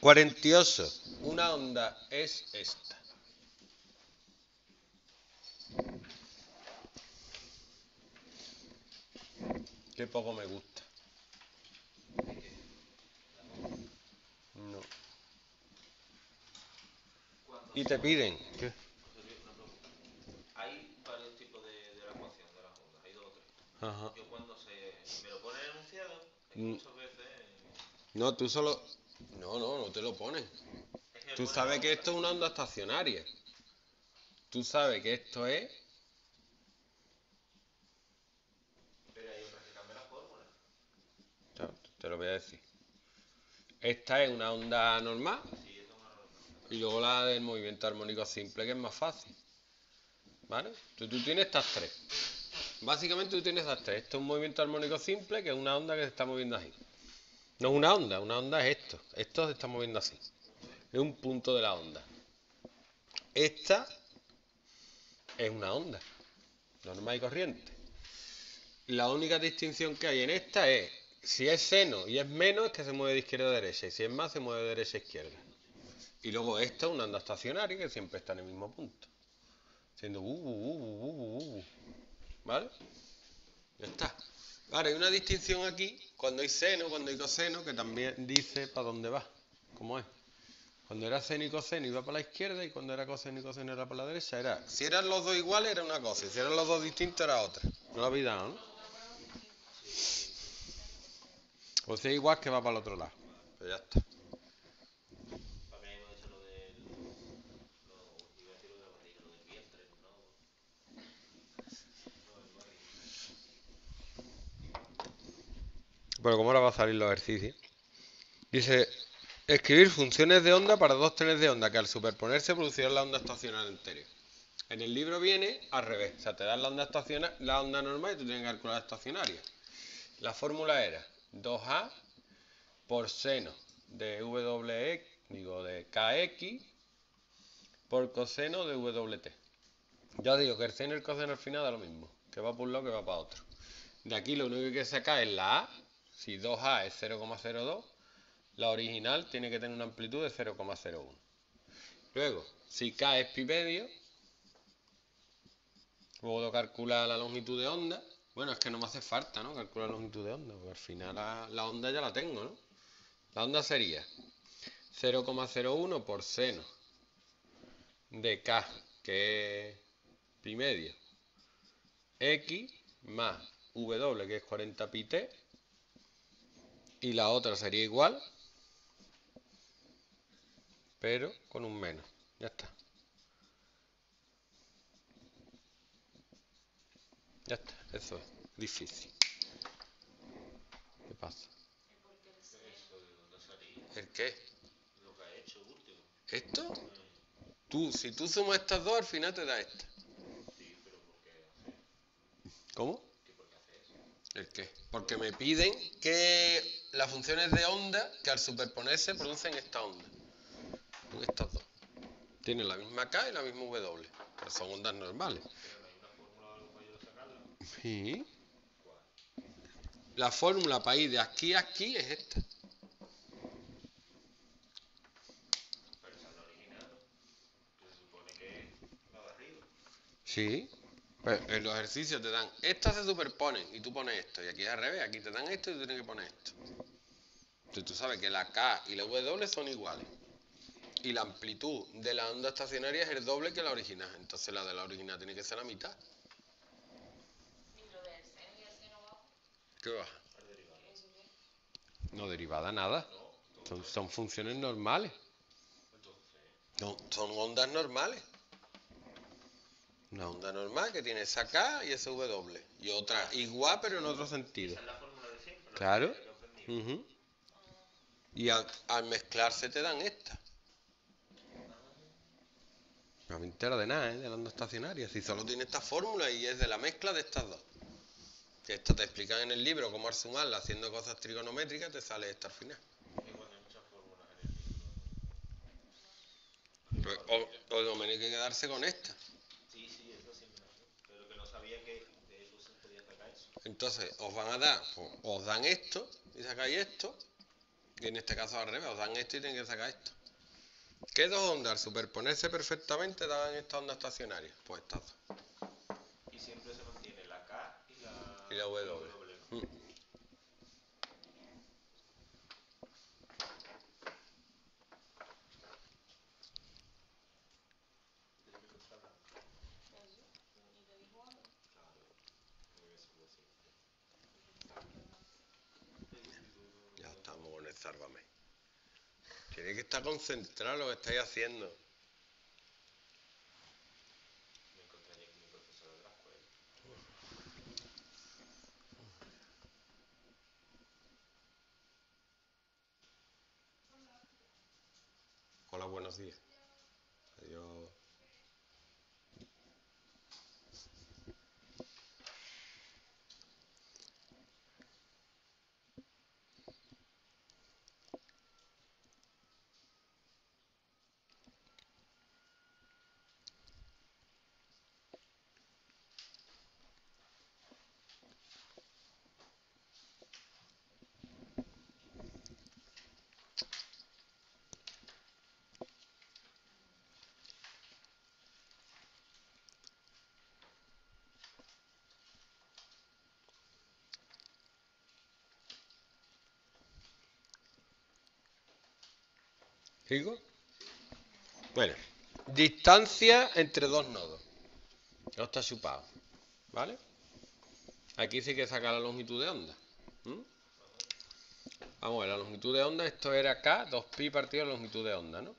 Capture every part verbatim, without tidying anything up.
cuarenta y ocho. Una onda es esta. Qué poco me gusta. No. Y te piden. ¿Qué? Hay varios tipos de, de la ecuación de las ondas, hay dos o tres. Ajá. Yo cuando se me lo pone el enunciado, es que muchas veces. No, tú solo. No, no, no te lo pones. Es que tú pone sabes que esto es una onda estacionaria. Tú sabes que esto es. Pero hay otras que cambian la fórmula. Claro, te lo voy a decir. Esta es una onda normal. Y luego la del movimiento armónico simple, que es más fácil. ¿Vale? Tú, tú tienes estas tres. Básicamente tú tienes estas tres. Esto es un movimiento armónico simple, que es una onda que se está moviendo así. No es una onda, una onda es esto. Esto se está moviendo así. Es un punto de la onda. Esta es una onda normal y corriente. La única distinción que hay en esta es, si es seno y es menos, es que se mueve de izquierda a derecha. Y si es más, se mueve de derecha a izquierda. Y luego esta es una onda estacionaria que siempre está en el mismo punto. Siendo uh, uh, uh, uh, uh, ¿vale? Ya está. Ahora, hay una distinción aquí, cuando hay seno, cuando hay coseno, que también dice para dónde va, cómo es. Cuando era seno y coseno iba para la izquierda, y cuando era coseno y coseno era para la derecha. Era, si eran los dos iguales era una cosa, y si eran los dos distintos era otra. No lo habéis dado, ¿no? O sea, igual que va para el otro lado. Pero ya está. Bueno, ¿cómo ahora va a salir los ejercicios? Dice, escribir funciones de onda para dos trenes de onda que al superponerse producirán la onda estacionaria anterior. En el libro viene al revés, o sea, te dan la onda estacionaria, la onda normal, y tú tienes que calcular la estacionaria. La fórmula era dos a por seno de W X, digo, de K X por coseno de W T. Ya os digo que el seno y el coseno al final da lo mismo, que va por un lado que va para otro. De aquí lo único que hay que sacar es la A. Si dos a es cero coma cero dos, la original tiene que tener una amplitud de cero coma cero uno. Luego, si K es pi medio, puedo calcular la longitud de onda. Bueno, es que no me hace falta, ¿no?, calcular la longitud de onda, porque al final la, la onda ya la tengo, ¿no? La onda sería cero coma cero uno por seno de K, que es pi medio, X más W, que es cuarenta pi T. Y la otra sería igual, pero con un menos. Ya está. Ya está. Eso es difícil. ¿Qué pasa? ¿El qué? Lo que ha hecho último. ¿Esto? Tú, si tú sumas estas dos, al final te da esta. Sí, pero ¿por qué hace? ¿Cómo? ¿El qué? Porque me piden que las funciones de onda que al superponerse producen esta onda. Estas dos. Tienen la misma K y la misma W. Pero son ondas normales. Sí. La fórmula para ir de aquí a aquí es esta. Sí. Pues en los ejercicios te dan, estas se superponen y tú pones esto, y aquí es al revés, aquí te dan esto y tú tienes que poner esto. Entonces tú sabes que la K y la W son iguales. Y la amplitud de la onda estacionaria es el doble que la original, entonces la de la original tiene que ser la mitad. ¿Y lo del seno y el seno bajo? ¿Qué baja? No, derivada nada. Son, son funciones normales. No, son ondas normales. Una onda normal que tiene esa K y esa W. Y otra igual, pero en otro sentido. Esa es la fórmula de siempre. Claro. Uh-huh. Y al, al mezclarse te dan esta. No me entero de nada, ¿eh?, de la onda estacionaria. Si solo tiene esta fórmula y es de la mezcla de estas dos. Que esto te explican en el libro cómo al sumarla haciendo cosas trigonométricas te sale esta al final. Pues, o, o lo menos hay que quedarse con esta. Entonces, os van a dar, os dan esto, y sacáis esto, Y en este caso al revés, os dan esto y tienen que sacar esto. ¿Qué dos ondas al superponerse perfectamente dan esta onda estacionaria? Pues estas dos. Y siempre se mantiene la K y la, y la W. W. Mm. Sálvame. Tiene que estar concentrado lo que estáis haciendo. Me encontré aquí mi profesor de la escuela. Hola, buenos días. Adiós. ¿Sigo? Bueno, distancia entre dos nodos. No está chupado, ¿vale? Aquí sí que saca la longitud de onda. ¿Mm? Vamos a ver, la longitud de onda, esto era K, dos pi partido de la longitud de onda, ¿no?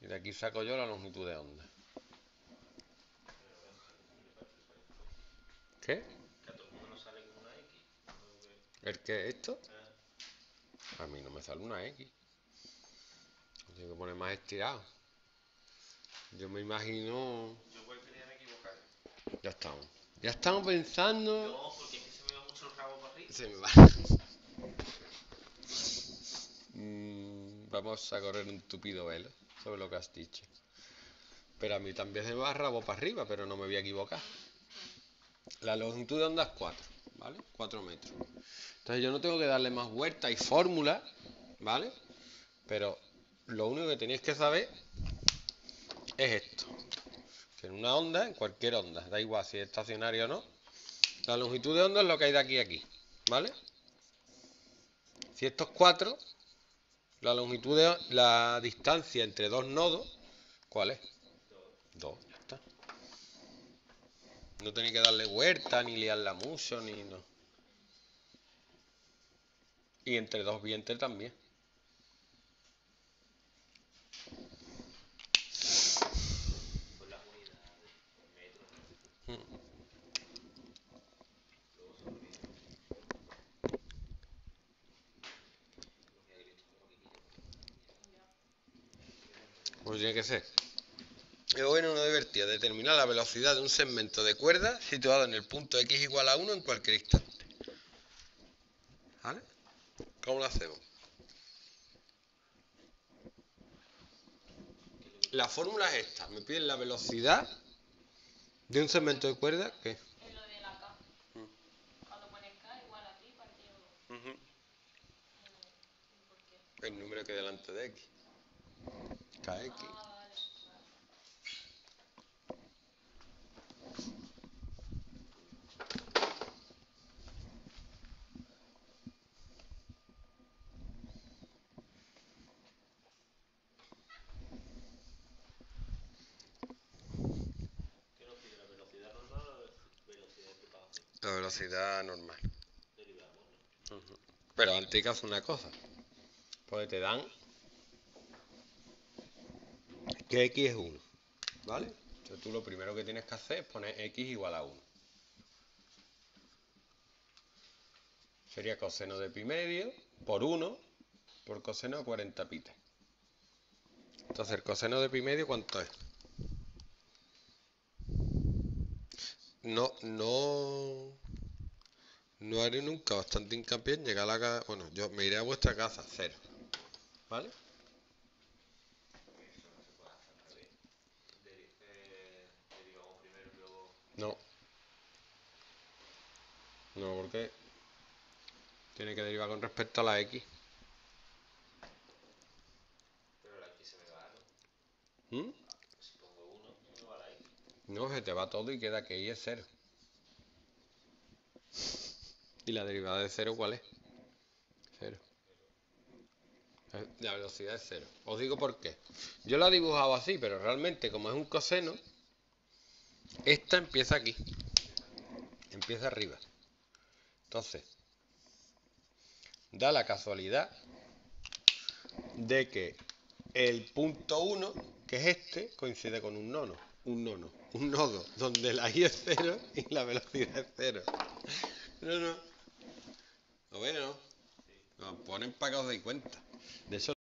Y de aquí saco yo la longitud de onda. ¿Qué? ¿El qué? ¿Esto? A mí no me sale una X. Tengo que poner más estirado. Yo me imagino... Yo voy a querer equivocar. Ya estamos. Ya estamos pensando... No, porque es que se me va mucho el rabo para arriba. Se me va. mm, vamos a correr un tupido velo sobre lo que has dicho. Pero a mí también se me va el rabo para arriba, pero no me voy a equivocar. La longitud de onda es cuatro, ¿vale? cuatro metros. Entonces yo no tengo que darle más vueltas y fórmulas, ¿vale? Pero... lo único que tenéis que saber es esto. Que en una onda, en cualquier onda, da igual si es estacionaria o no, la longitud de onda es lo que hay de aquí a aquí, ¿vale? Si estos cuatro, la longitud de la distancia entre dos nodos, ¿cuál es? Dos, ya está. No tenéis que darle vuelta, ni liarla mucho, ni no. Y entre dos vientres también. Pues tiene que ser. Es bueno, no divertido, determinar la velocidad de un segmento de cuerda situado en el punto X igual a uno en cualquier instante. ¿Vale? ¿Cómo lo hacemos? La fórmula es esta. Me piden la velocidad de un segmento de cuerda. ¿Qué? Es lo de la K. Mm. Cuando pones K igual a pi partido. Uh-huh. El número que delante de X. K X. ¿Qué nos pide? ¿La velocidad normal o la velocidad de propagación? La velocidad normal. Derivada, ¿no? Uh-huh. Pero antes hay que hacer una cosa. Porque te dan... que X es uno, ¿vale? Entonces tú lo primero que tienes que hacer es poner X igual a uno. Sería coseno de pi medio por uno por coseno de cuarenta pitas. Entonces el coseno de pi medio, ¿cuánto es? No, no... No haré nunca bastante hincapié en llegar a la casa... Bueno, yo me iré a vuestra casa, cero. ¿Vale? No, no, porque tiene que derivar con respecto a la X. Pero la X se me va, ¿no? ¿Mm? Si pongo uno, ¿no va la X? No, se te va todo y queda que Y es cero. ¿Y la derivada de cero cuál es? Cero. La velocidad es cero. Os digo por qué. Yo la he dibujado así, pero realmente como es un coseno, esta empieza aquí. Empieza arriba. Entonces, da la casualidad de que el punto uno, que es este, coincide con un nodo. Un nodo. Un nodo. Donde la y es cero y la velocidad es cero. No, no. ¿Lo ven, no? Lo ponen para que os deis cuenta. De eso